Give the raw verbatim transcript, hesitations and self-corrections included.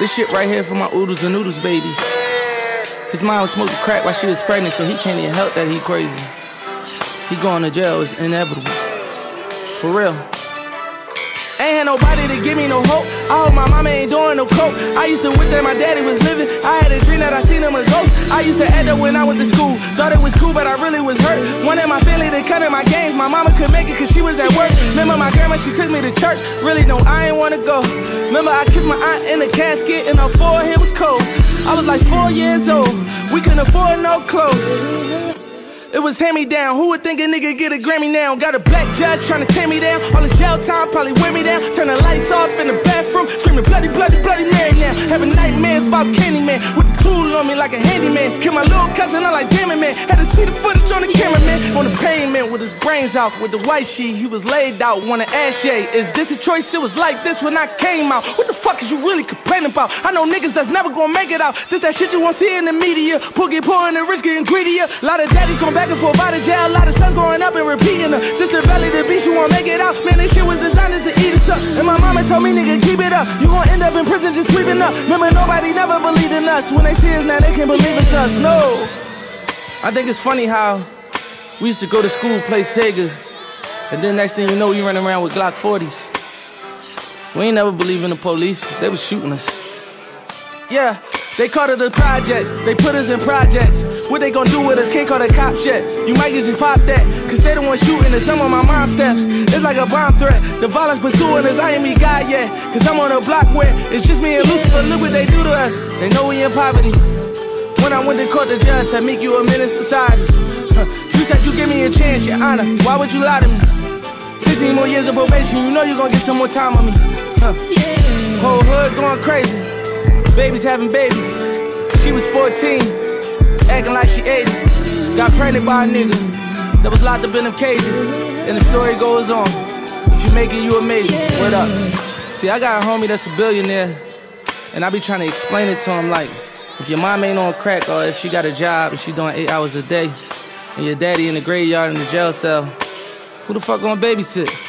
This shit right here for my oodles and noodles babies. His mom was smoking crack while she was pregnant, so he can't even help that he crazy. He going to jail, it's inevitable. For real. Ain't had nobody to give me no hope. I hope my mama ain't doing no coke. I used to wish that my daddy was living. I had a dream that I seen him a ghost. I used to end up when I went to school. Thought it was cool, but I really was hurt. Wanted my family to cut in my games. My mama could make it cause she was at work. Remember my grandma, she took me to church. Really, no, I ain't wanna go. Remember I kissed my aunt in the casket and her forehead was cold. I was like four years old. We couldn't afford no clothes. It was hand-me-down. Who would think a nigga get a Grammy now? Got a black judge trying to tear me down. All this jail time probably wear me down. Turn the lights off in the bathroom, screaming bloody, bloody, bloody Mary now. Having nightmares about Candyman, with the tool on me like a handyman. Kill my little cousin, I'm like, damn it, man. Had to see the footage on the cameraman. On the pavement with his brains out, with the white sheet, he was laid out. Wanna ask, yeah, is this a choice? It was like this when I came out. What the fuck is you really complaining about? I know niggas that's never gonna make it out. This that shit you won't see in the media. Poor get poor and the rich getting greedier. A lot of daddies gonna back and forth out of jail, a lot of sons growing up and repeating her. Just the belly to beast, you won't make it out. Man, this shit was designed to eat us up. And my mama told me, nigga, keep it up. You gon' end up in prison just sleeping up. Remember, nobody never believed in us. When they see us now, they can't believe it's us, no. I think it's funny how we used to go to school, play Segas, and then next thing you know, we run around with Glock forties. We ain't never believed in the police, they was shooting us. Yeah. They called it the projects, they put us in projects. What they gon' do with us, can't call the cops yet. You might get just pop that, cause they the ones shooting at some of my mom's steps. It's like a bomb threat, the violence pursuing us, I ain't me God yet. Cause I'm on a block where it's just me and Lucifer, look what they do to us. They know we in poverty. When I went to court, the judge said, make you a menace to society. You said you give me a chance, your honor, why would you lie to me? sixteen more years of probation, you know you gon' get some more time on me. Whole hood going crazy. Babies having babies. She was fourteen, acting like she eighty. Got pregnant by a nigga that was locked up in them cages. And the story goes on. If you make it, you amazing. What up? See, I got a homie that's a billionaire, and I be trying to explain it to him like, if your mom ain't on crack, or if she got a job and she doing eight hours a day, and your daddy in the graveyard in the jail cell, who the fuck gonna babysit?